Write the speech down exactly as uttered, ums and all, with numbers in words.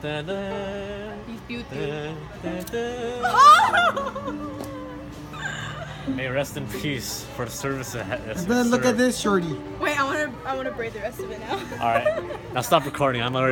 He's beautiful. May rest in peace for service ahead. And then look served. At this, shorty. Wait, I wanna, I wanna braid the rest of it now. All right, now stop recording. I'm already.